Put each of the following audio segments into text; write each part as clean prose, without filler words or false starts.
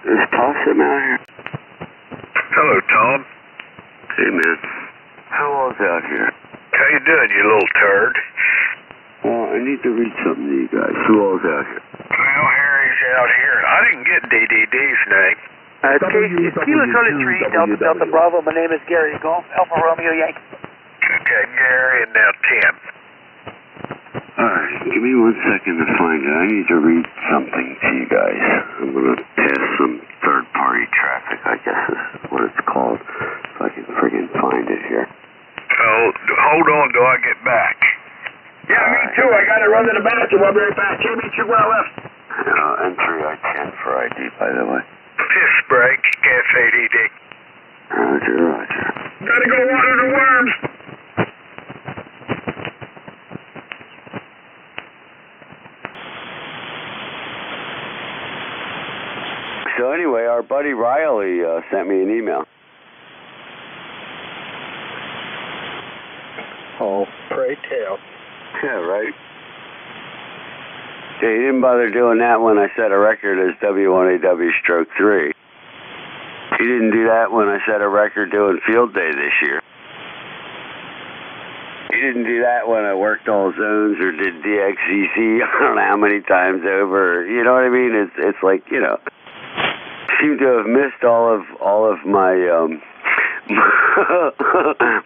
Is Paul sitting out here? Hello, Tom. Hey, man. How was out here? How you doing, you little turd? I need to read something to you guys. Who all's out here? Well, Harry's out here, and I didn't get DDD's name. Kilo 23, Delta Delta Bravo. My name is Gary Golf, Alpha Romeo Yankee. Okay, Gary, and now Tim. Alright, give me 1 second to find it. I need to read something to you guys. I'm going to pass some third-party traffic, I guess is what it's called, if I can friggin' find it here. Oh, hold on till I get back. Yeah, me too. I got to run to the bathroom. I'll be right back. KB3YLS. N3ITN for ID, by the way. Piss break, KFADD. Roger, roger. Gotta go water the worms. So anyway, our buddy Riley sent me an email. Oh, pray tell. Yeah, right. Yeah, you didn't bother doing that when I set a record as W1AW/3. You didn't do that when I set a record doing field day this year. You didn't do that when I worked all zones or did DXCC, I don't know how many times over. You know what I mean? It's like, you know, seem to have missed all of my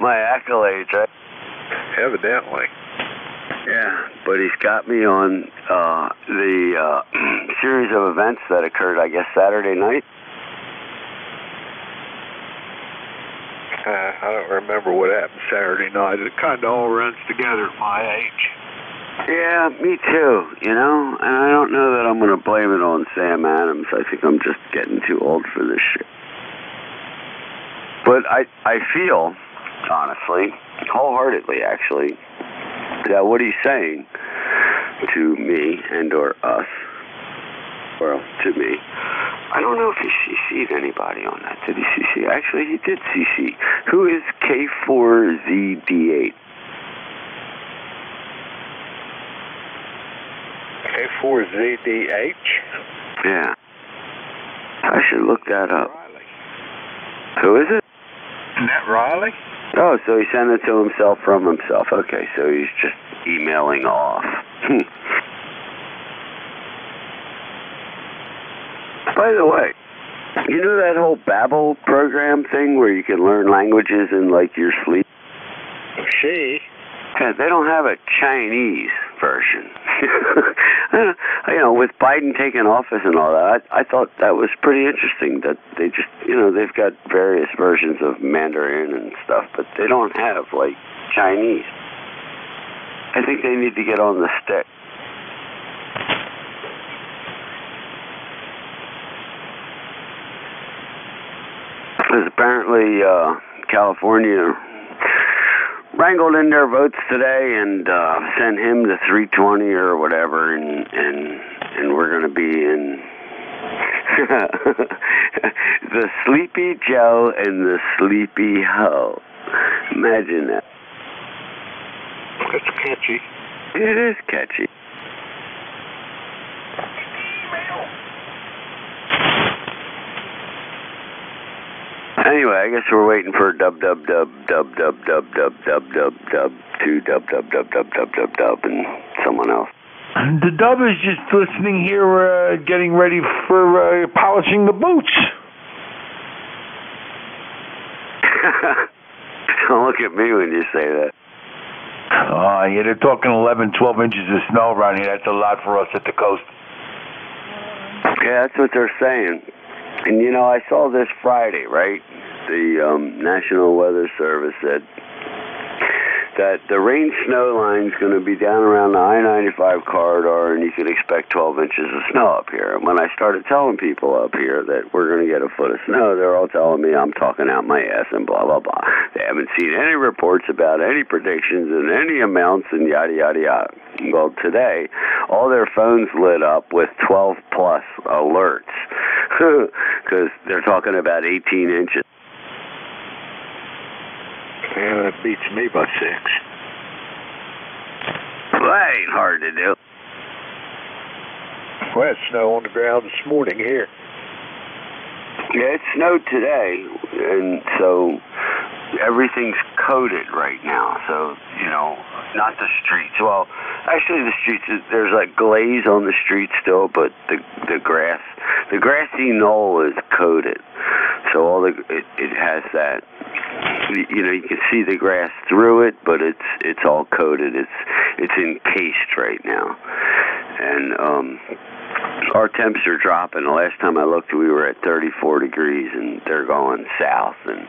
my accolades, right? Evidently. Yeah, but he's got me on the series of events that occurred, I guess, Saturday night. I don't remember what happened Saturday night. It kind of all runs together at my age. Yeah, me too, you know? And I don't know that I'm going to blame it on Sam Adams. I think I'm just getting too old for this shit. But I feel, honestly, wholeheartedly, actually, that what he's saying to me and or us, well, to me, I don't know if he CC'd anybody on that. Did he CC? Actually, he did CC. Who is K4ZD8? K4ZD8? Yeah. I should look that up. Riley. Who is it? Isn't that Riley? Oh, so he sent it to himself from himself. Okay, so he's just emailing off. By the way, you know that whole Babbel program thing where you can learn languages in, like, your sleep? See? Yeah, they don't have a Chinese version. You know, with Biden taking office and all that, I thought that was pretty interesting that they just, you know, they've got various versions of Mandarin and stuff, but they don't have, like, Chinese. I think they need to get on the stick. Because apparently California wrangled in their votes today and sent him to 320 or whatever, and we're going to be in the Sleepy Joe and the Sleepy Ho. Imagine that. That's catchy. It is catchy. Anyway, I guess we're waiting for dub and someone else. The dub is just listening here, getting ready for polishing the boots. Don't look at me when you say that. Oh, yeah, they're talking 11, 12 inches of snow around here. That's a lot for us at the coast. Yeah, that's what they're saying. And, you know, I saw this Friday, right? The National Weather Service said that the rain snow line is going to be down around the I-95 corridor, and you can expect 12 inches of snow up here. And when I started telling people up here that we're going to get a foot of snow, they're all telling me I'm talking out my ass and blah, blah, blah. They haven't seen any reports about any predictions and any amounts and yada, yada, yada. Well, today, all their phones lit up with 12-plus alerts because they're talking about 18 inches. Yeah, that beats me by 6. Well, that ain't hard to do. Well, it's snow on the ground this morning here. Yeah, it snowed today, and so everything's coated right now, so, you know, not the streets. Well, actually the streets, there's like glaze on the street still, but the grassy knoll is coated. So all it has that, you know, you can see the grass through it, but it's all coated. It's encased right now. And our temps are dropping. The last time I looked, we were at 34 degrees, and they're going south. And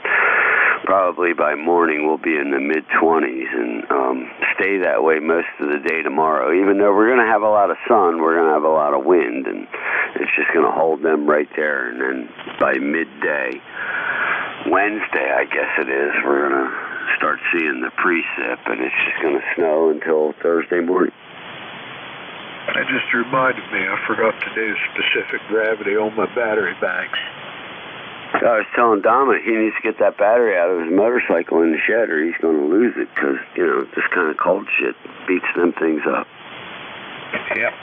probably by morning, we'll be in the mid-20s and stay that way most of the day tomorrow. Even though we're going to have a lot of sun, we're going to have a lot of wind, and it's just going to hold them right there. And then by midday, Wednesday, I guess it is, we're going to start seeing the precip, and it's just going to snow until Thursday morning. That just reminded me, I forgot to do specific gravity on my battery banks. I was telling Dominic he needs to get that battery out of his motorcycle in the shed or he's going to lose it because, you know, this kind of cold shit beats them things up. Yep.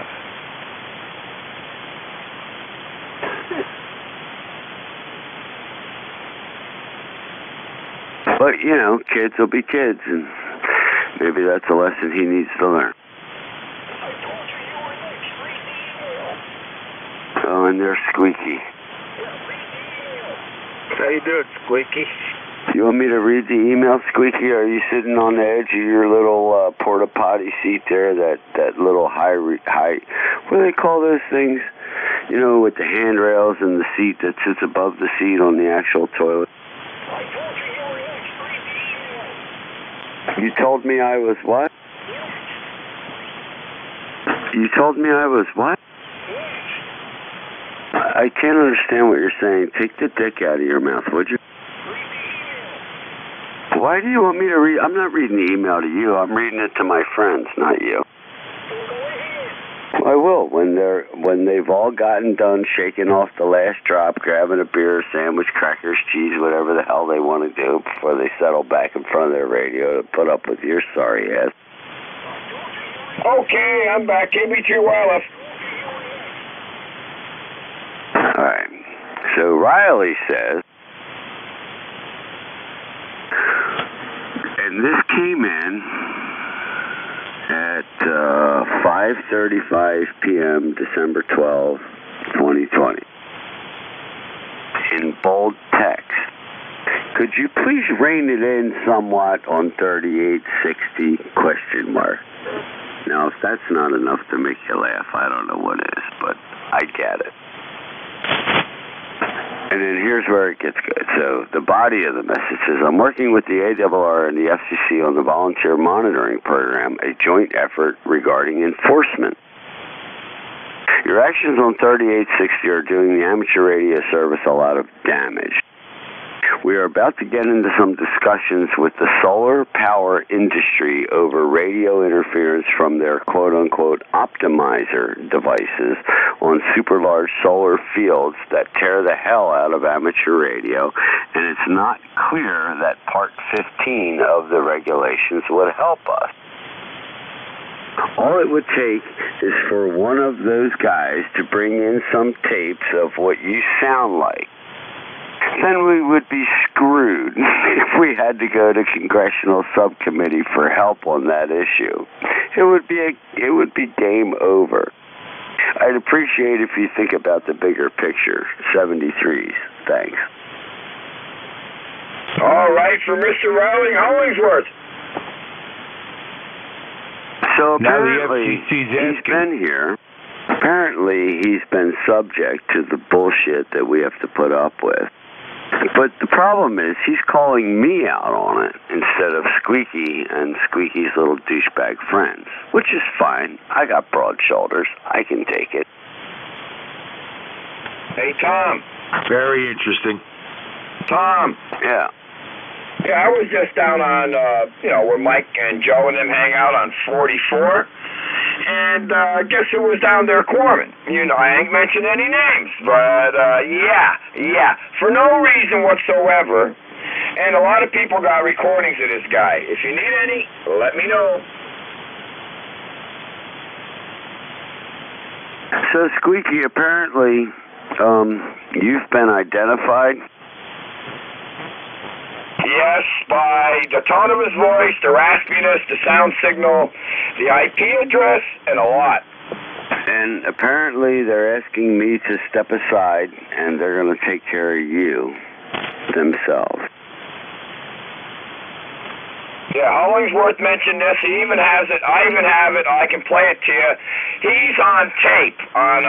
But, you know, kids will be kids, and maybe that's a lesson he needs to learn. Oh, and they're squeaky. How you doing, Squeaky? You want me to read the email, Squeaky? Or are you sitting on the edge of your little porta potty seat there? That little high, what do they call those things? You know, with the handrails and the seat that sits above the seat on the actual toilet. I told you you were next, read the email. You told me I was what? You told me I was what? I can't understand what you're saying. Take the dick out of your mouth, would you? Why do you want me to read? I'm not reading the email to you. I'm reading it to my friends, not you. I will when they've all gotten done shaking off the last drop, grabbing a beer, sandwich, crackers, cheese, whatever the hell they want to do before they settle back in front of their radio to put up with your sorry ass. Okay, I'm back. KB3YLS. All right, so Riley says, and this came in at 5:35 p.m. December 12, 2020, in bold text. Could you please rein it in somewhat on 3860 ? Now, if that's not enough to make you laugh, I don't know what is, but I get it. And then here's where it gets good. So the body of the message says, I'm working with the ARRL and the FCC on the volunteer monitoring program, a joint effort regarding enforcement. Your actions on 3860 are doing the amateur radio service a lot of damage. We are about to get into some discussions with the solar power industry over radio interference from their quote-unquote optimizer devices on super large solar fields that tear the hell out of amateur radio, and it's not clear that Part 15 of the regulations would help us. All it would take is for one of those guys to bring in some tapes of what you sound like. Then we would be screwed if we had to go to Congressional Subcommittee for help on that issue. It would be game over. I'd appreciate if you think about the bigger picture. 73s. Thanks. All right, for Mr. Riley Hollingsworth. So apparently he's been here. Apparently he's been subject to the bullshit that we have to put up with. But the problem is, he's calling me out on it instead of Squeaky and Squeaky's little douchebag friends, which is fine. I got broad shoulders. I can take it. Hey, Tom. Very interesting. Tom. Yeah. Yeah, I was just down on, you know, where Mike and Joe and them hang out on 44. And I guess who was down there quoruming? You know, I ain't mentioned any names, but yeah, for no reason whatsoever. And a lot of people got recordings of this guy. If you need any, let me know. So Squeaky apparently You've been identified? Yes, by the tone of his voice, the raspiness, the sound signal, the IP address, and a lot. And apparently they're asking me to step aside, and they're going to take care of you themselves. Yeah, Hollingsworth mentioned this. He even has it. I even have it. I can play it to you. He's on tape, on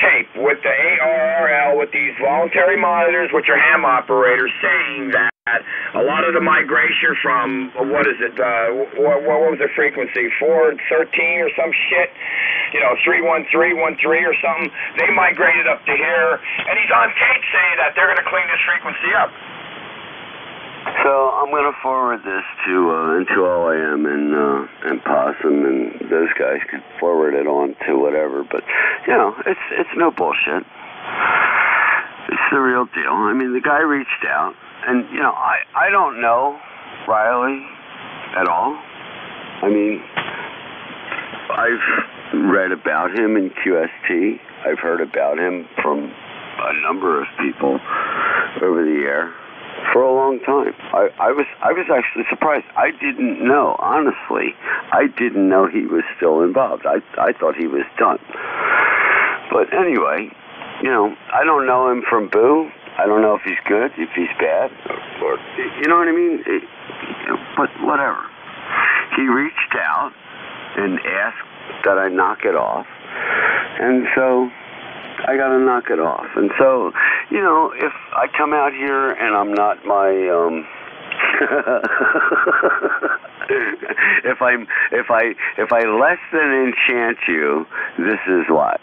tape with the ARRL, with these voluntary monitors, which are ham operators, saying that a lot of the migration from, what is it, what was the frequency, 413 or some shit, you know, 31313 or something, they migrated up to here, and he's on tape saying that they're going to clean this frequency up. So I'm going to forward this to N2LAM and Possum, and those guys can forward it on to whatever. But, you know, it's no bullshit. It's the real deal. I mean, the guy reached out, and, you know, I don't know Riley at all. I mean, I've read about him in QST. I've heard about him from a number of people over the air. For a long time. I was actually surprised. I didn't know, honestly. I didn't know he was still involved. I thought he was done. But anyway, you know, I don't know him from Boo. I don't know if he's good, if he's bad, or you know what I mean? But whatever. He reached out and asked that I knock it off. And so I gotta knock it off. And so, you know, if I come out here and I'm not my, if I less than enchant you, this is what.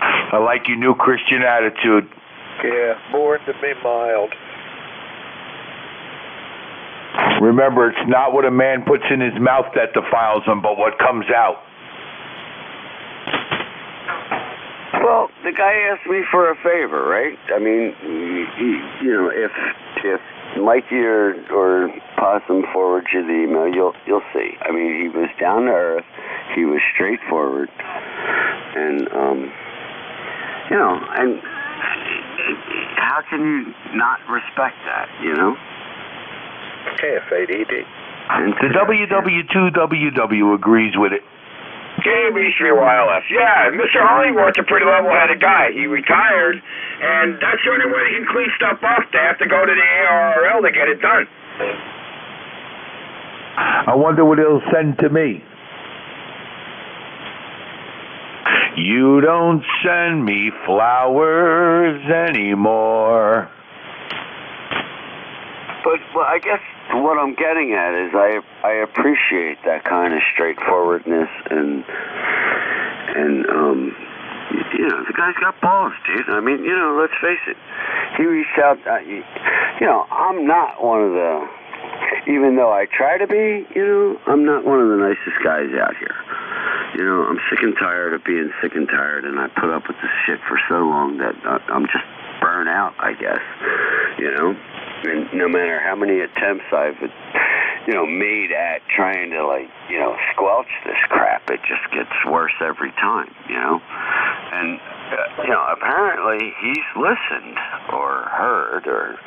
I like your new Christian attitude. Yeah, born to be mild. Remember, it's not what a man puts in his mouth that defiles him, but what comes out. Well, the guy asked me for a favor, right? I mean, you know, if Mikey or Possum forwards you the email, you'll see. I mean, he was down to earth, he was straightforward, and you know, and how can you not respect that? You know, KFADD. The W2AW agrees with it. KB3YLS. Yeah, Mr. Hollingsworth's a pretty level-headed guy. He retired, and that's the only way he can clean stuff up. They have to go to the ARRL to get it done. I wonder what he'll send to me. You don't send me flowers anymore. But well, I guess what I'm getting at is I appreciate that kind of straightforwardness and you know, the guy's got balls, dude. I mean, you know, let's face it. He reached out. You know, I'm not one of the, even though I try to be, you know, I'm not one of the nicest guys out here. You know, I'm sick and tired of being sick and tired, and I put up with this shit for so long that I'm just burnt out, I guess. You know. And no matter how many attempts I've, you know, made at trying to, like, you know, squelch this crap, it just gets worse every time, you know? And, you know, apparently he's listened or heard or,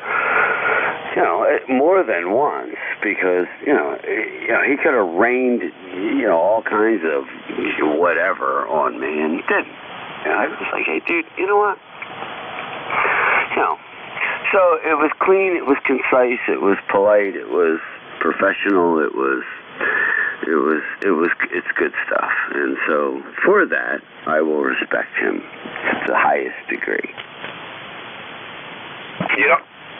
you know, more than once because, you know, he could have rained, you know, all kinds of whatever on me, and he didn't. And I was like, hey, dude, you know what? You know. So it was clean, it was concise, it was polite, it was professional, it's good stuff. And so for that, I will respect him to the highest degree.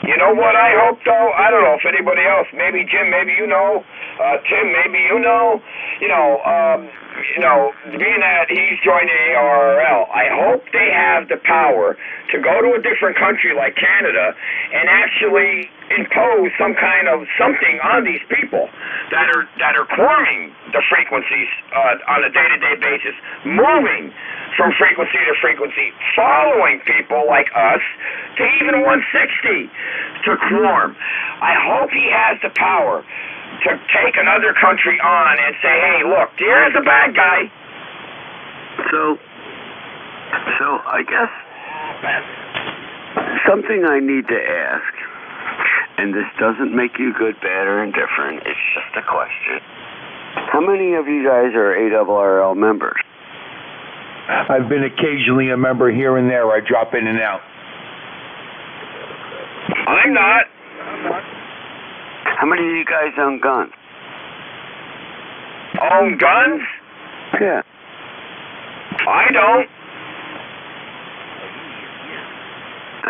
You know what I hope, though? I don't know if anybody else, maybe Jim, maybe you know, Tim, maybe you know, being that he's joined the ARRL, I hope they have the power to go to a different country like Canada and actually impose some kind of something on these people that are forming the frequencies on a day-to-day basis, moving from frequency to frequency, following people like us to even 160 to quorum. I hope he has the power to take another country on and say, hey, look, here's a bad guy. So, So I guess something I need to ask, and this doesn't make you good, bad, or indifferent, it's just a question. How many of you guys are ARRL members? I've been occasionally a member here and there. I drop in and out. I'm not. How many of you guys own guns? Own guns? Yeah. I don't.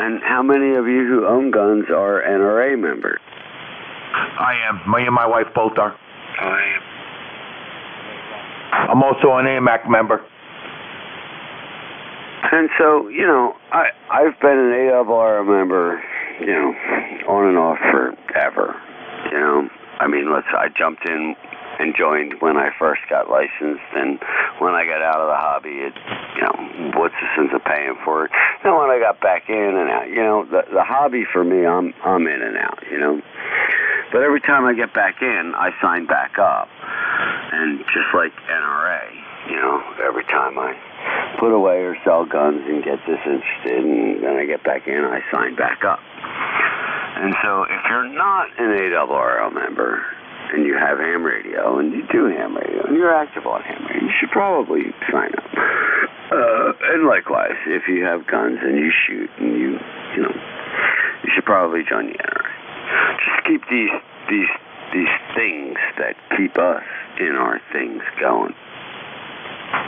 And how many of you who own guns are NRA members? I am. Me and my wife both are. I am. I'm also an AMAC member. And so, you know, I've been an ARRL member, you know, on and off forever. You know, I mean, I jumped in and joined when I first got licensed, and when I got out of the hobby, you know, what's the sense of paying for it? Then when I got back in and out, you know, the hobby for me, I'm in and out, you know. But every time I get back in, I sign back up, and just like NRA, you know, every time I put away or sell guns and get disinterested, and then I get back in, I sign back up. And so if you're not an ARRL member, and you have ham radio, and you do ham radio, and you're active on ham radio, you should probably sign up. And likewise, if you have guns and you shoot, and you know, you should probably join the NRA. Just keep these things that keep us in our things going.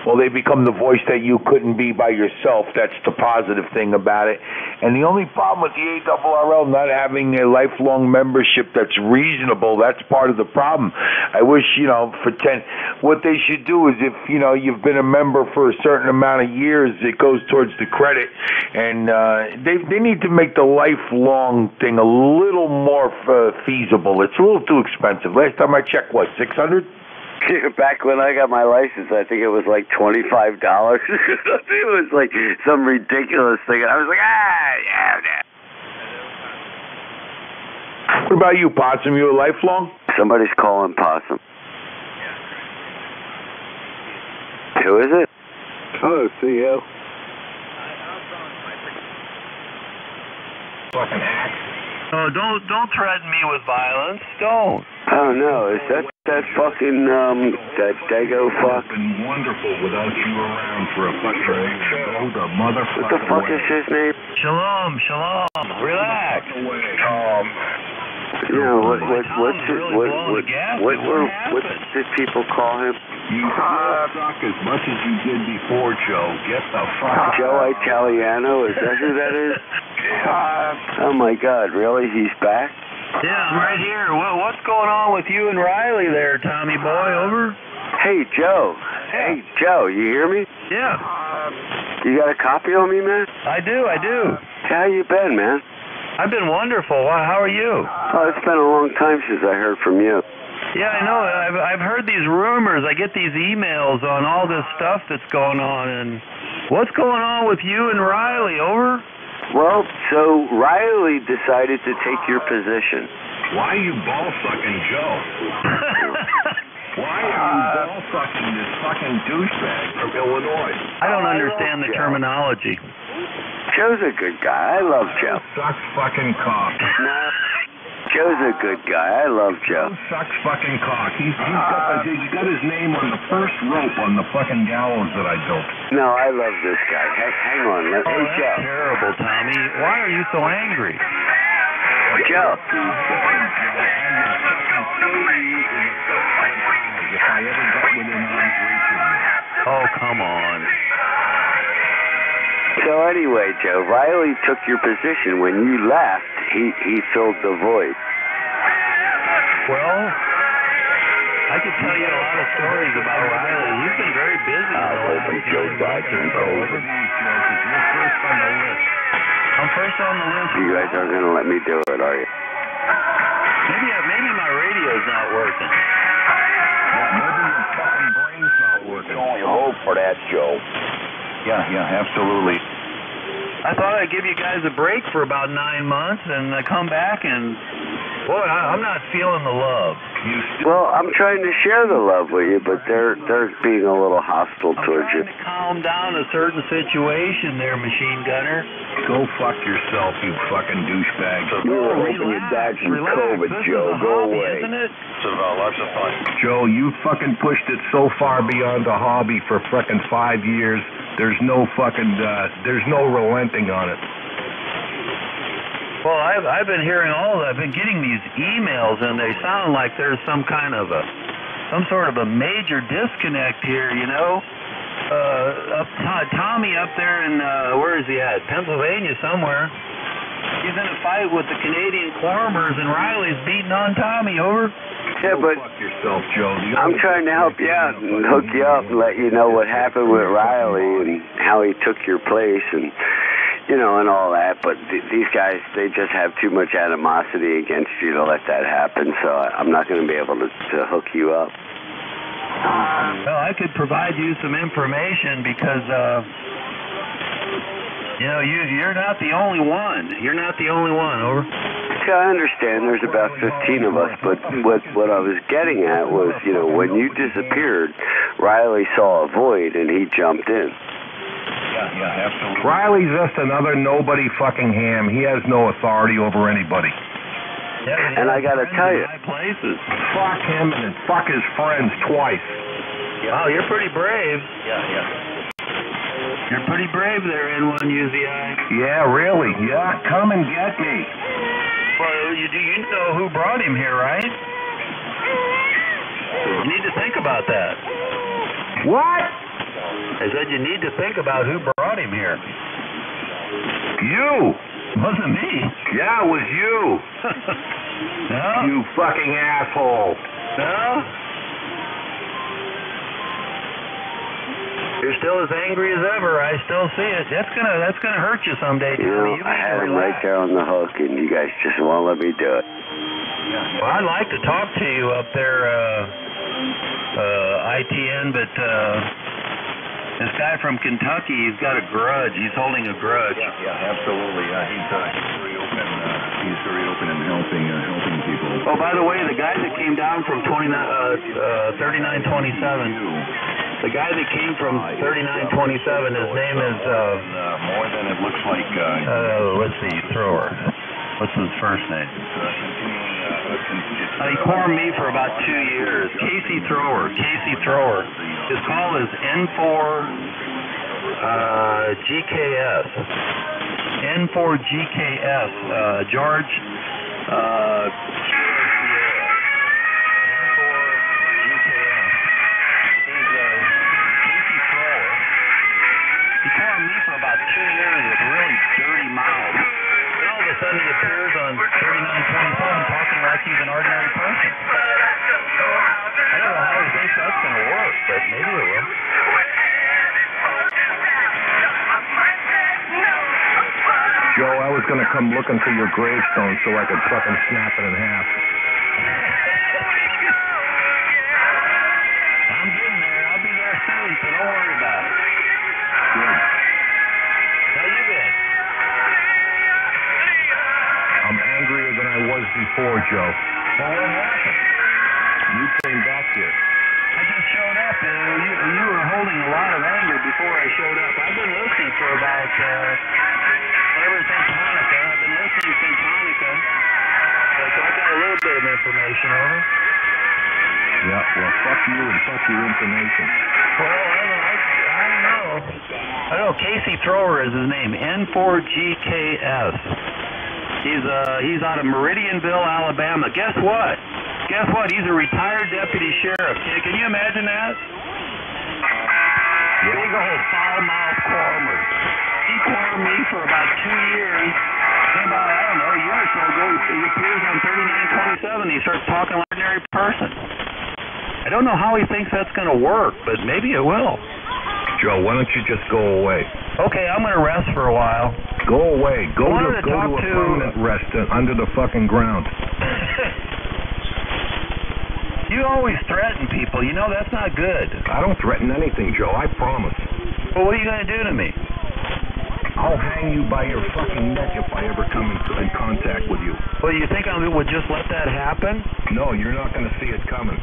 Well, they become the voice that you couldn't be by yourself. That's the positive thing about it. And the only problem with the ARRL not having a lifelong membership that's reasonable, that's part of the problem. I wish, you know, what they should do is if, you know, you've been a member for a certain amount of years, it goes towards the credit. And they need to make the lifelong thing a little more feasible. It's a little too expensive. Last time I checked, what, $600? Back when I got my license, I think it was like $25. It was like some ridiculous thing. I was like, yeah. What about you, Possum? You a lifelong? Somebody's calling Possum. Who is it? Oh, it's CEO. Fucking axe. Oh, don't threaten me with violence. Don't. Oh no, is that fucking that dago fuck? Been wonderful without you around for a fucking show. The motherfucker. What the fuck is his name? Shalom. Relax. You know what did people call him? You suck as much as you did before, Joe. Get the fuck. Joe Italiano, is that who that is? Oh my God! Really? He's back? Yeah, I'm right here. Well, what's going on with you and Riley there, Tommy boy? Over. Hey, Joe. Yeah. Hey, Joe. You hear me? Yeah. You got a copy on me, man? I do. How you been, man? I've been wonderful. How are you? Oh, it's been a long time since I heard from you. Yeah, I know. I've heard these rumors. I get these emails on all this stuff that's going on. And what's going on with you and Riley? Over. Well, so Riley decided to take your position. Why are you ball-sucking Joe? Why are you ball-sucking this fucking douchebag from Illinois? I don't understand the terminology. Joe's a good guy. I love Joe. Sucks fucking cock. No. Joe's a good guy. I love Joe. Sucks fucking cock. He's got his name on the first rope on the fucking gallows that I built. No, I love this guy. Hang on. Hey, that's Joe. Terrible, Tommy. Why are you so angry? Joe. Oh, come on. So anyway, Joe, Riley took your position. When you left, he filled the void. Well, I could tell you a lot of stories about Riley. He's been very busy. I hope Joe Dodson over. You're first on the list. I'm first on the list. You guys aren't going to let me do it, are you? Maybe my radio's not working. Maybe your fucking brain's not working. You only hope for that, Joe. Yeah, absolutely. I I thought I'd give you guys a break for about 9 months, and I come back and, boy, I'm not feeling the love. Well, I'm trying to share the love with you, but they're being a little hostile towards you. I'm trying to calm down a certain situation there, machine gunner. Go fuck yourself, you fucking douchebag. You were hoping you'd die from COVID, Joe. Go away. Lots of fun. Joe, you fucking pushed it so far beyond the hobby for fucking 5 years. There's no fucking, there's no relenting on it. Well, I've been hearing all that. I've been getting these emails, and they sound like there's some sort of a major disconnect here, you know. Tommy up there in, where is he at? Pennsylvania somewhere. He's in a fight with the Canadian farmers, and Riley's beating on Tommy over. Yeah, but fuck yourself, Joe. I'm trying to help you out and hook you up and let you know what happened with Riley and how he took your place and, you know, and all that, but these guys, they just have too much animosity against you to let that happen, so I'm not going to be able to hook you up. Well, I could provide you some information because, you know, you're not the only one. You're not the only one, over. Yeah, I understand there's about 15 of us, but what I was getting at was, you know, when you disappeared, Riley saw a void and he jumped in. Yeah, absolutely. Riley's just another nobody fucking ham. He has no authority over anybody. Yeah, and I gotta tell you, fuck him and fuck his friends twice. Yeah. Wow, you're pretty brave. Yeah. You're pretty brave there, N1UZI. Yeah, really. Yeah, come and get me. Well, you know who brought him here, right? You need to think about that. What? I said you need to think about who brought him here. You. Wasn't me. Yeah, it was you. No? You fucking asshole. No? You're still as angry as ever. I still see it. That's gonna hurt you someday. You know, I had him right there on the hook, and you guys just won't let me do it. Well, I'd like to talk to you up there, ITN, but this guy from Kentucky, he's got a grudge. He's holding a grudge. Yeah, absolutely. He's very open. He's very open in helping people. Oh, by the way, the guy that came down from 3927. The guy that came from 3927, his name is, more than it looks like, let's see, Thrower. What's his first name? He cornered me for about 2 years. Casey Thrower. His call is N4GKS. N4GKS, George, appears on 3927 talking like he's an ordinary person. I don't know how he thinks that's going to work, but maybe it will. Joe, I was going to come looking for your gravestone so I could fucking snap it in half. I'm getting there. I'll be there soon, so don't worry about it. Good. Before, Joe. Well, what happened? You came back here. I just showed up, and you were holding a lot of anger before I showed up. I've been listening for about ever since Hanukkah. I've been listening since Hanukkah, so I got a little bit of information over. Yeah, well, fuck you and fuck your information. Well, I don't know. I don't know. Casey Thrower is his name. N4GKS. He's out of Meridianville, Alabama. Guess what? He's a retired deputy sheriff. Can you imagine that? Big old foul-mouthed corner. He cornered me for about 2 years. And about, I don't know, a year or so ago, he appears on 3927. He starts talking like an ordinary person. I don't know how he thinks that's going to work, but maybe it will. Joe, why don't you just go away? Okay, I'm going to rest for a while. Go away. Go to a permanent rest under the fucking ground. You always threaten people. You know, that's not good. I don't threaten anything, Joe. I promise. Well, what are you going to do to me? I'll hang you by your fucking neck if I ever come in contact with you. Well, you think I would just let that happen? No, you're not going to see it coming.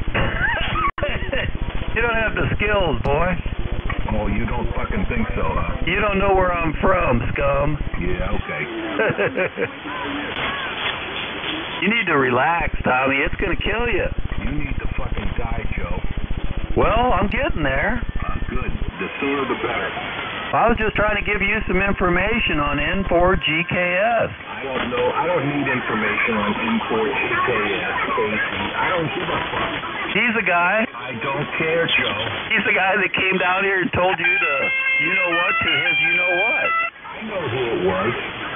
You don't have the skills, boy. Oh, you don't fucking think so, huh? You don't know where I'm from, scum. Yeah, okay. You need to relax, Tommy. It's going to kill you. You need to fucking die, Joe. Well, I'm getting there. Good. The sooner the better. I was just trying to give you some information on N4GKS. I don't know. I don't need information on N4GKS, Casey. I don't give a fuck. He's a guy. I don't care, Joe. He's the guy that came down here and told you to, you know what, to his, you know what. I know who it was.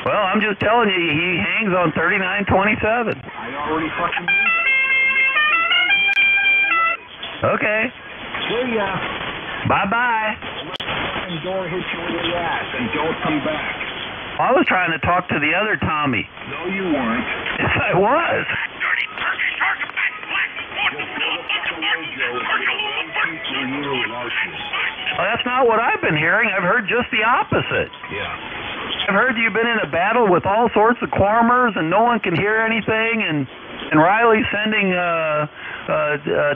Well, I'm just telling you, he hangs on 3927. I already fucking knew that. Okay. See ya. Bye-bye. Door hits you in the ass and don't come back. I was trying to talk to the other Tommy. No, you weren't. Yes, I was. Well, that's not what I've been hearing. I've heard just the opposite. Yeah. I've heard you've been in a battle with all sorts of quarmers and no one can hear anything, and Riley's sending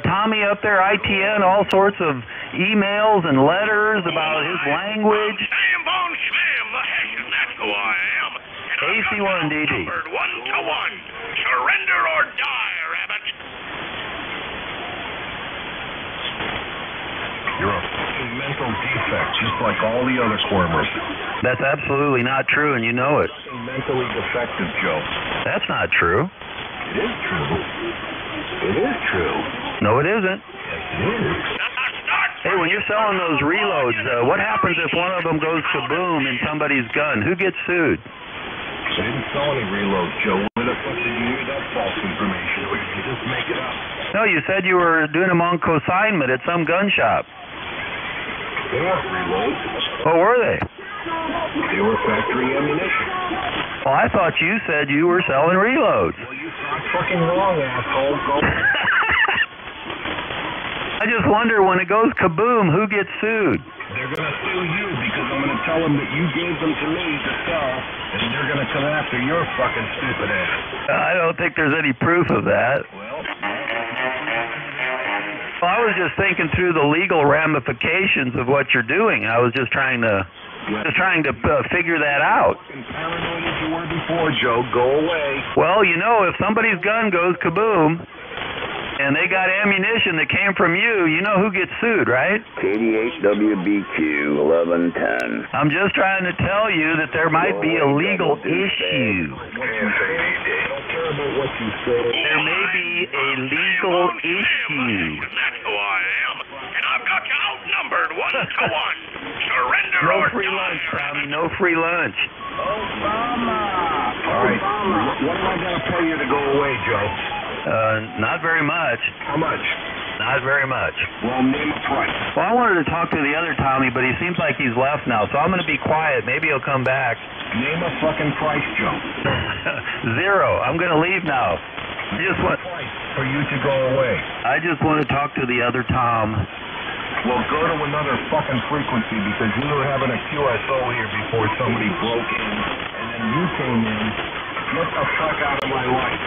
Tommy up there, ITN, all sorts of emails and letters about his language. AC1DD. One-to-one. Surrender or die, rabbit. You're a fucking mental defect, just like all the other squirmers. That's absolutely not true, and you know it. Mentally defective, Joe. That's not true. It is true. It is true. No, it isn't. Yes, it is. Hey, when you're selling those reloads, what happens if one of them goes kaboom in somebody's gun? Who gets sued? I didn't sell any reloads, Joe. Where the fuck did you hear that false information? Or did you just make it up? No, you said you were doing them on consignment at some gun shop. They weren't reloads. What were they? They were factory ammunition. Well, I thought you said you were selling reloads. Well, you thought fucking wrong, asshole. Go. I just wonder, when it goes kaboom, who gets sued? They're going to sue you because I'm going to tell them that you gave them to me to sell, and they're going to come after your fucking stupid ass. I don't think there's any proof of that. Well, I was just thinking through the legal ramifications of what you're doing. I was just trying to... Just trying to figure that out. Paranoid as you were before, Joe. Go away. Well, you know, if somebody's gun goes kaboom, and they got ammunition that came from you, you know who gets sued, right? KDHWBQ 1110. I'm just trying to tell you that there might be a legal issue. There may be a legal issue. That's who I am, and I've got you outnumbered 1-to-1. Surrender or die. No free lunch, Tommy. No free lunch. Obama. All right. What am I going to pay you to go away, Joe? Not very much. How much? Not very much. Well, name a price. Well, I wanted to talk to the other Tommy, but he seems like he's left now, so I'm going to be quiet. Maybe he'll come back. Name a fucking price, Joe. Zero. I'm going to leave now. Just what? For you to go away. I just want to talk to the other Tom. Well, go to another fucking frequency, because you were having a QSO here before somebody broke in, and then you came in. Get the fuck out of my life.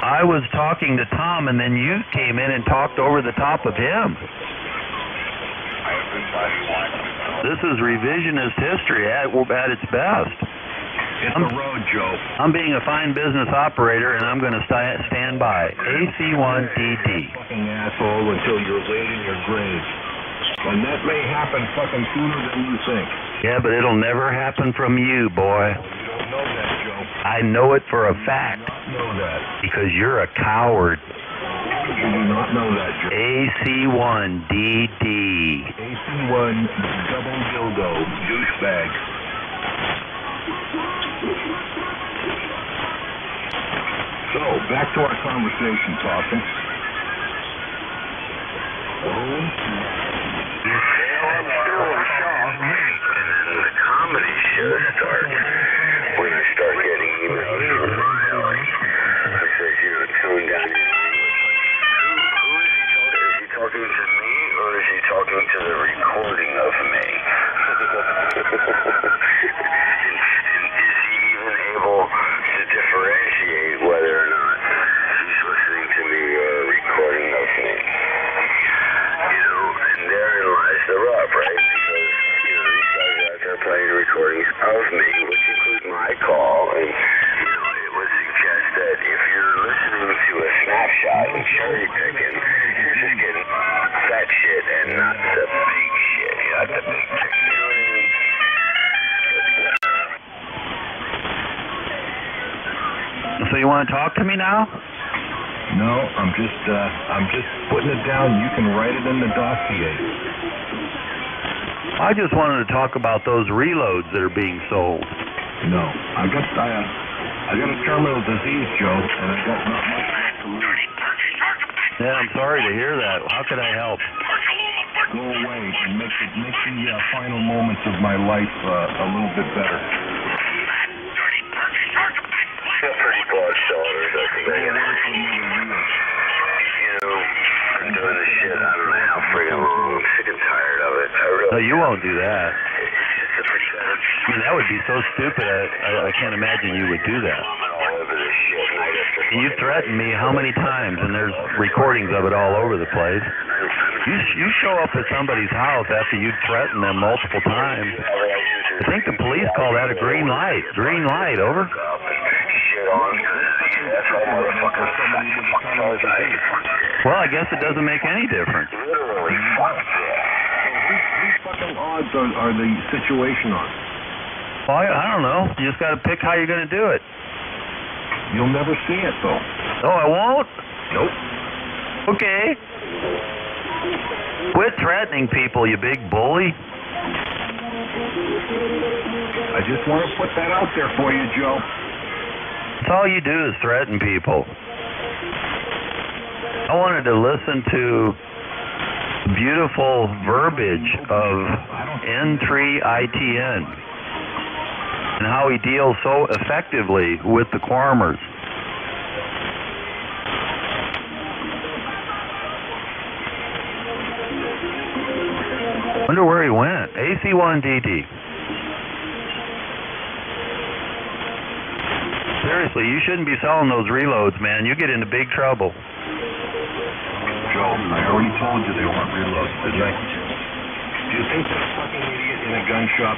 I was talking to Tom, and then you came in and talked over the top of him. This is revisionist history at its best. It's a road, Joe. I'm being a fine business operator, and I'm going to stand by. AC1DD. Fucking asshole until you're laid in your grave. And that may happen fucking sooner than you think. Yeah, but it'll never happen from you, boy. You don't know that, Joe. I know it for a fact. You do not know that. Because you're a coward. You do not know that, Joe. AC1DD. AC1 double dildo douchebag. So, back to our conversation, Poppin. I'm still in shock. The comedy shows start when you start getting emails from the family that says you're tuned down your language. Who is he talking to? Is he talking to me, or is he talking to the recording of me? So you want to talk to me now? No, I'm just putting it down. You can write it in the dossier. I just wanted to talk about those reloads that are being sold. No, I got a terminal disease, Joe, and I got not much. Yeah, I'm sorry to hear that. How could I help? Go away and make the final moments of my life a little bit better. You're pretty broad shoulders, I think. You doing this shit, I don't know how freaking long. I'm sick and tired of it. No, you won't do that. I mean, that would be so stupid. I can't imagine you would do that. You threatened me how many times, and there's recordings of it all over the place. You show up at somebody's house after you threaten them multiple times. I think the police call that a green light. Green light, over. Well, I guess it doesn't make any difference. What odds are the situation on? Well, I don't know. You just got to pick how you're going to do it. You'll never see it, though. No, I won't? Nope. Okay. Quit threatening people, you big bully. I just want to put that out there for you, Joe. That's all you do is threaten people. I wanted to listen to beautiful verbiage of N3ITN and how he deals so effectively with the quorumers. Wonder where he went. AC1DD. Seriously, you shouldn't be selling those reloads, man. You get into big trouble. Joe, I already told you they want reloads, didn't I? Do you think that fucking idiot in a gun shop,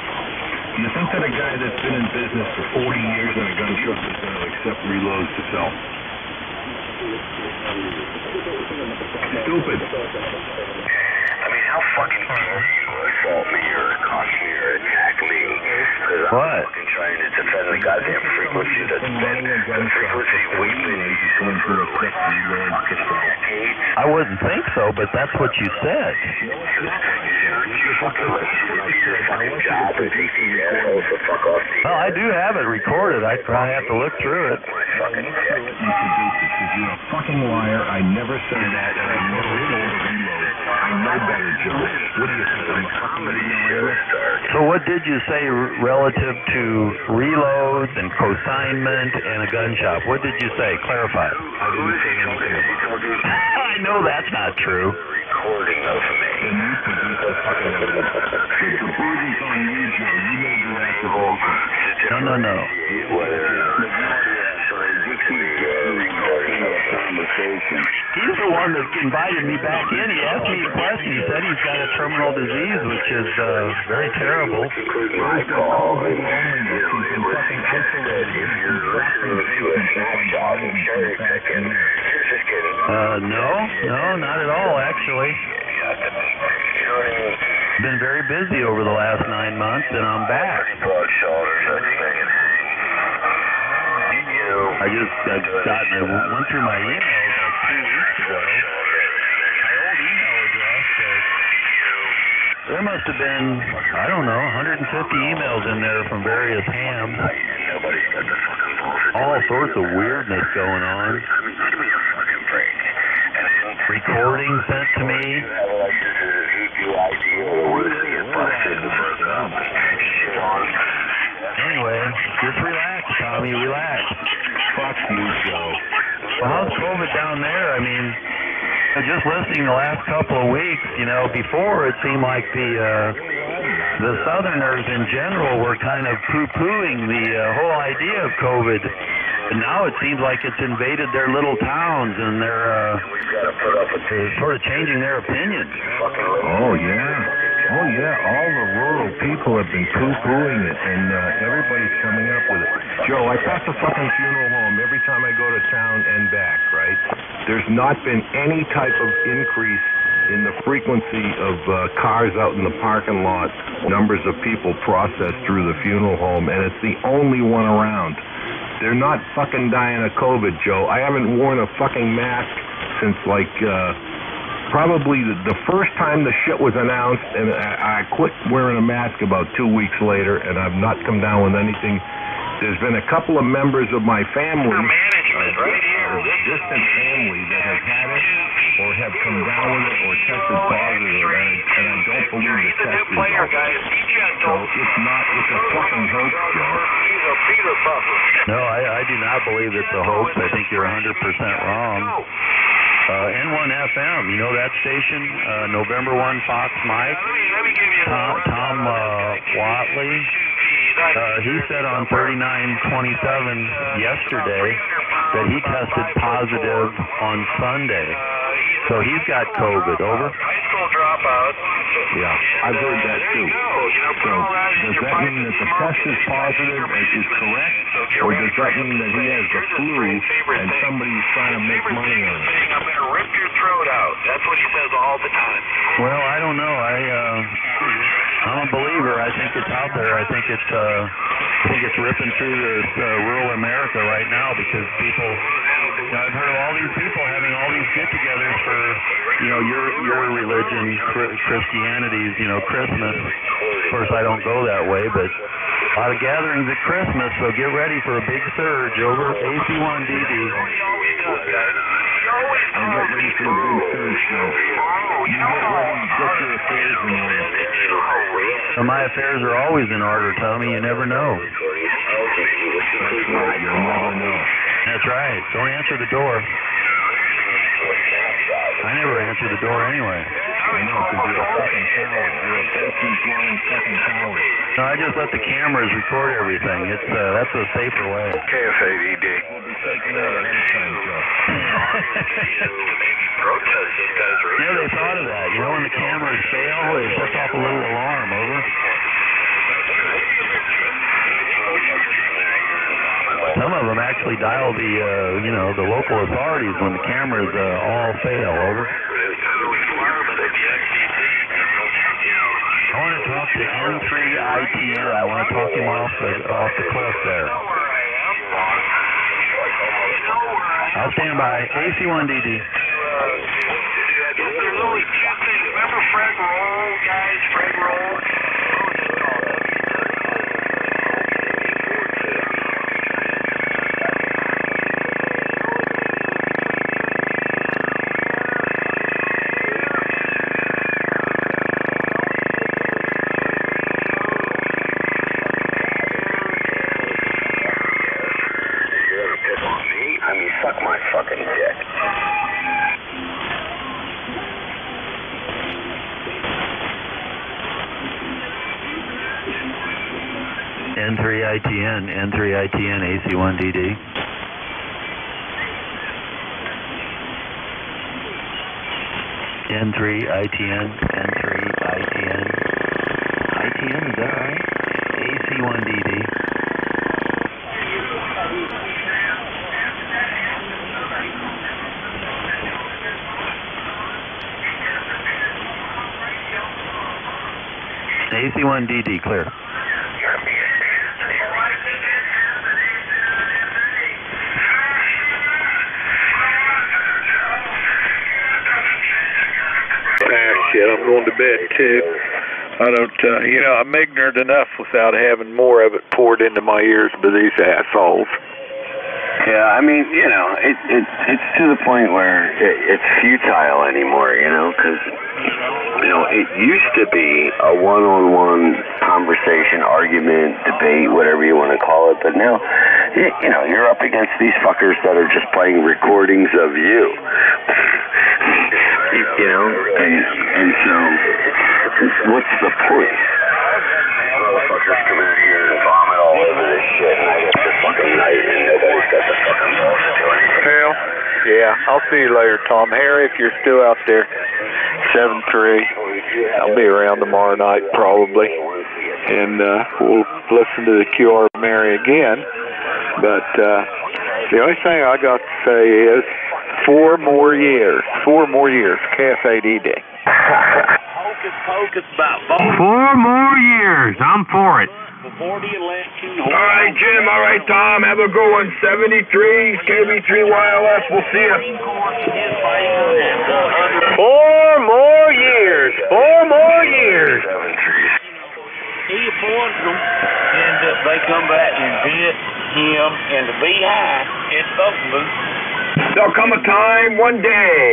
do you think that a guy that's been in business for 40 years in a gun shop is going to accept reloads to sell? Stupid. I mean, how fucking dare you assault me or accost me or attack me? Because I'm fucking trying to defend the goddamn frequency that's been the frequency we've been using for a quick reload. I wouldn't think so, but that's what you said. Well, I do have it recorded. I probably have to look through it. You're a fucking liar. I never said that, and I never reload. I know better, Joe. What do you think? I'm a fucking liar. So what did you say relative to reloads and consignment and a gun shop? What did you say? Clarify. I know that's not true. Recording of me. The burden's on you, Joe. You may do that to all. No. He's the one that invited me back in. He asked me a question. He said he's got a terminal disease, which is very terrible. No, not at all, actually. Been very busy over the last 9 months, and I'm back. I went through my email. There must have been, I don't know, 150 emails in there from various hams. All sorts of weirdness going on. Recording sent to me. Anyway, just relax, Tommy, relax. Fuck you, Joe. Well, how's COVID down there? I mean, just listening the last couple of weeks, you know, before it seemed like the Southerners in general were kind of poo-pooing the whole idea of COVID, and now it seems like it's invaded their little towns and they're sort of changing their opinion. Oh yeah, all the rural people have been poo-pooing it, and everybody's coming up with it. Joe, I pass a fucking funeral home every time I go to town and back, right? There's not been any type of increase in the frequency of cars out in the parking lot, numbers of people processed through the funeral home, and it's the only one around. They're not fucking dying of COVID, Joe. I haven't worn a fucking mask since, like, probably the first time the shit was announced, and I quit wearing a mask about 2 weeks later, and I've not come down with anything. There's been a couple of members of my family, right here, distant family, that have had it or have come down with it or tested positive, and I don't believe the test results. So it's a fucking hoax, Joe. No, I do not believe it's a hoax. I think you're 100% wrong. N1FM, you know that station? November 1 Fox Mike, Tom Watley, he said on 3927 yesterday that he tested positive on Sunday. So he's got COVID, over? High school dropout. Yeah, I've heard that too. So does that mean that the test is positive and is correct? Or does that mean that he has the flu and somebody's trying to make money on it? I'm going to rip your throat out. That's what he says all the time. Well, I don't know. I'm a believer. I think it's out there. I think it's ripping through this rural America right now because people. You know, I've heard of all these people having all these get-togethers for, you know, your religion, Christianity's, you know, Christmas. Of course, I don't go that way, but a lot of gatherings at Christmas. So get ready for a big surge. Over. AC1DD. I'm getting ready for a big surge, though. You get ready to get your affairs in order. My affairs are always in order, Tommy. You never know. You'll never know. That's right. Don't answer the door. I never answer the door anyway. I know, because you're a fucking coward. You're a fucking coward. No, I just let the cameras record everything. It's that's a safer way. KFADD. Yeah, they thought of that. You know, when the cameras fail, they set off a little alarm, over? Some of them actually dial the, you know, the local authorities when the cameras all fail, over. I want to talk to N3ITN. I want to talk him off the cliff there. I'll stand by. AC1DD. There's only two things. Remember Fred Roll, guys? Fred Roll. N3ITN, N3ITN, AC1DD. N3ITN, N3ITN. ITN, is that right? AC1DD. AC1DD, clear. I'm going to bed too. I don't, you know, I'm ignorant enough without having more of it poured into my ears by these assholes. Yeah, I mean, you know, it's to the point where it's futile anymore, you know, because, you know, it used to be a one-on-one conversation, argument, debate, whatever you want to call it, but now, you know, you're up against these fuckers that are just playing recordings of you. You know, and so what's the point? Motherfuckers come in here and vomit all over this shit, and I get this fucking night, and nobody's got the fucking balls to do anything. Hell, yeah, I'll see you later, Tom. Harry, if you're still out there, 7-3, I'll be around tomorrow night probably, and we'll listen to the QR Mary again, but the only thing I got to say is, 4 more years, KFADD. Hocus pocus about 4 more years, I'm for it. Before the election. All right, Jim. All right, Tom. Have a good one. 73 KB3YLS. We'll see you. 4 more years. 4 more years. He appoints them, and they come back and visit him and the beehive in Buffalo. There'll come a time one day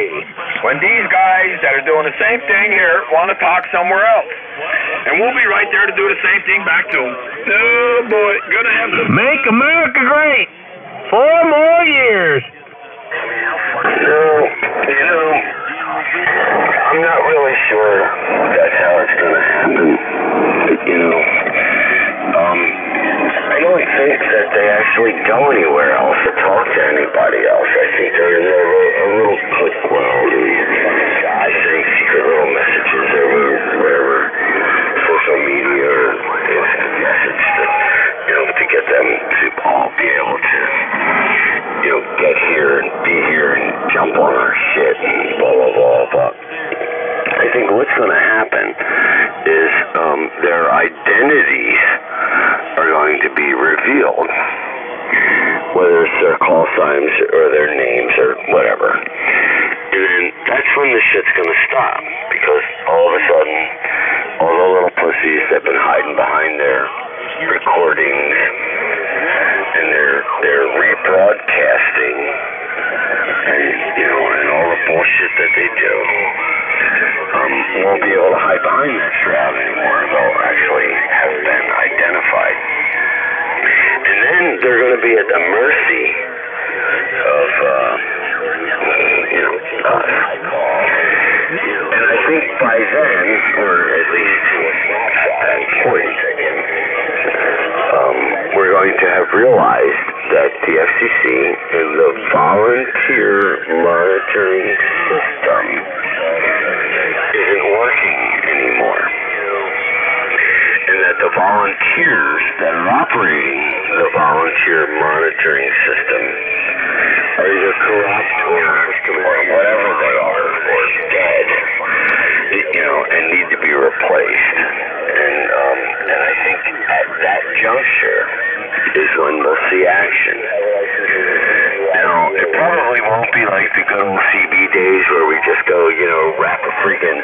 when these guys that are doing the same thing here want to talk somewhere else. And we'll be right there to do the same thing back to them. Oh, boy. Gonna have to make America great. 4 more years. You know, I'm not really sure that's how it's going to happen. You know, I don't think that they actually go anywhere else or talk to anybody else. I think they're in their little clique world. I think secret little messages over wherever social media or instant message to get them to all be able to, get here and be here and jump on our shit and blah, blah, blah, blah. I think what's going to happen is their identities are going to be revealed, whether it's their call signs or their names or whatever. And then that's when the shit's going to stop, because all of a sudden, all the little pussies that have been hiding behind their recordings and their rebroadcasting and, and all the bullshit that they do, won't be able to hide behind that shroud anymore. They'll actually have been identified. And then they're going to be at the mercy of, us. And I think by then, or at least at that point, we're going to have realized that the FCC and the volunteer monitoring system isn't working anymore, and that the volunteers that are operating the volunteer monitoring system are either corrupt or whatever they are, or dead, and need to be replaced. And I think at that juncture is when we'll see action. Now, it probably won't be like the good old CB days where we just go, wrap a freaking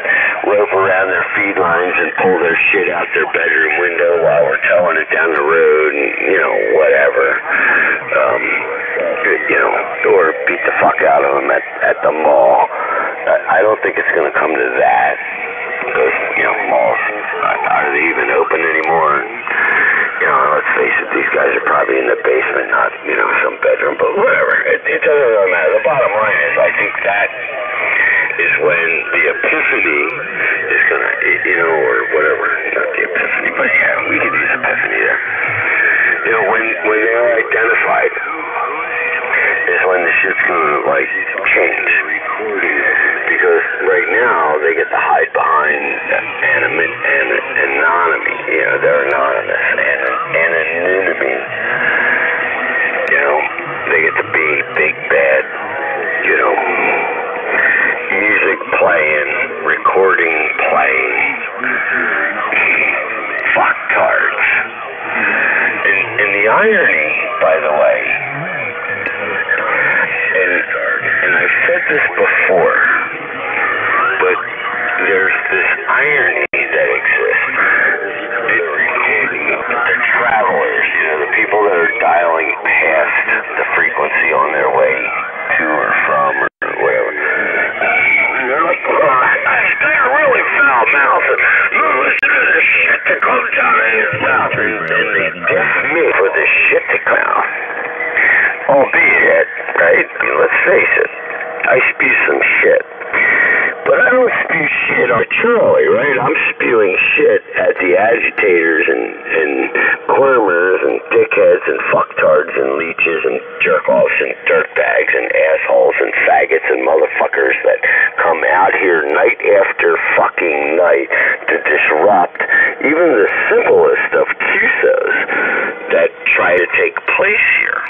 rope around their feed lines and pull their shit out their bedroom window while we're towing it down the road and, whatever. Or beat the fuck out of them at the mall. I don't think it's going to come to that. Because, malls, are they even open anymore? Let's face it, these guys are probably in the basement, not, some bedroom, but whatever. It doesn't really matter. The bottom line is, I think that is when the epiphany is going to, or whatever. Not the epiphany, but yeah, we could use epiphany there. When they're identified is when the shit's going to, change. Because right now, they get to hide behind anonymity. They're anonymous. Anonymity. They get to be big, bad, music playing, recording playing, fucktards. And the irony, by the way, and I've said this before, but there's this irony that exists. The travelers, the people that are dialing past the frequency on their way to or from or whatever, they're like, I've got a really foul mouth. Listen to this shit that comes out of his mouth. And they diss me for this shit that comes out. Albeit, right? Let's face it, I spew some shit. But I don't spew shit arbitrarily, right? I'm spewing shit at the agitators and quirmers and dickheads and fucktards and leeches and jerk-offs and dirtbags and assholes and faggots and motherfuckers that come out here night after fucking night to disrupt even the simplest of QSOs that try to take place here.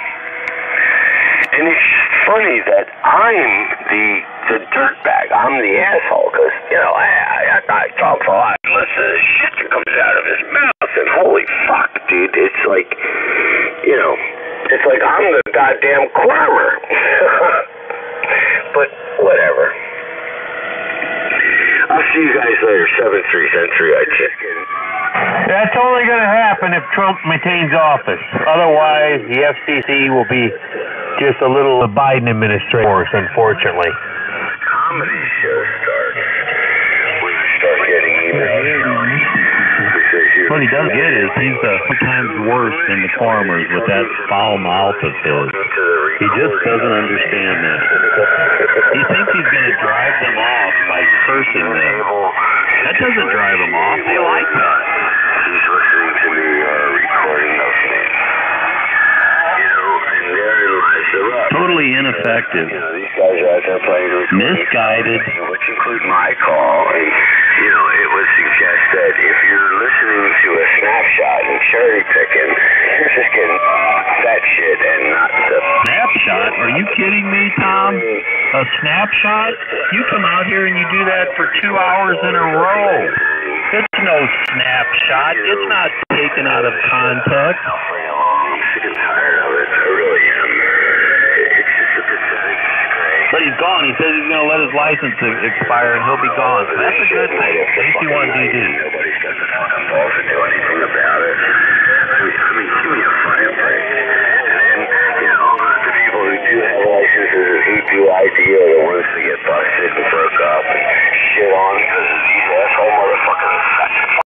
And it's funny that I'm the the dirtbag. I'm the asshole, because, you know, I talk for a lot. Listen to the shit that comes out of his mouth, and holy fuck, dude, it's like, you know, it's like I'm the goddamn climber. But whatever. I'll see you guys later. 737 3ITN. That's only going to happen if Trump maintains office. Otherwise, the FCC will be just a little Biden administration, unfortunately. Comedy show starts when you start getting emails. What he does get is he's sometimes worse than the farmers with that foul mouth of his. He just doesn't understand that. He thinks he's going to drive them off by cursing them. That doesn't drive them off. They like that. He's listening to the recording of me. You know, and therein lies the rub. Totally ineffective. You know, these guys are out there playing to record. Misguided. Which include my call. And, you know, it would suggest that if you're listening to a snapshot and cherry picking, you're just getting that shit and not the... Snapshot? Are you kidding me, Tom? A snapshot? You come out here and you do that for 2 hours in a row. It's no snapshot. It's not taken out of context. I'm sick and tired of it. I really am. It's just a pathetic disgrace. But he's gone. He says he's going to let his license expire and he'll be gone. So that's a good thing. AC1DD. Nobody's got the fucking balls to do it.